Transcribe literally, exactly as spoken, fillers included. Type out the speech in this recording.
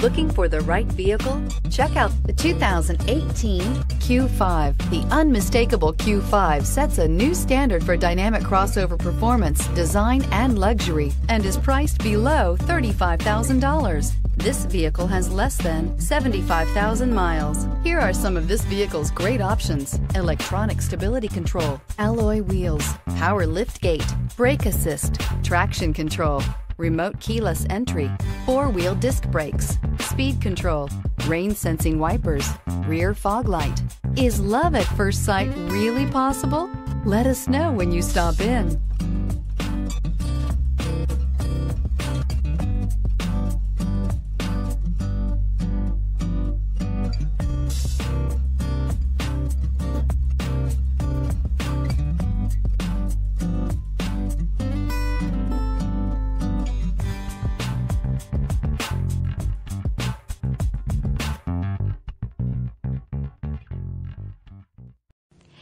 Looking for the right vehicle? Check out the two thousand eighteen Q five. The unmistakable Q five sets a new standard for dynamic crossover performance, design, and luxury, and is priced below thirty-five thousand dollars. This vehicle has less than seventy-five thousand miles. Here are some of this vehicle's great options: electronic stability control, alloy wheels, power liftgate, brake assist, traction control, remote keyless entry, four-wheel disc brakes, speed control, rain-sensing wipers, rear fog light. Is love at first sight really possible? Let us know when you stop in.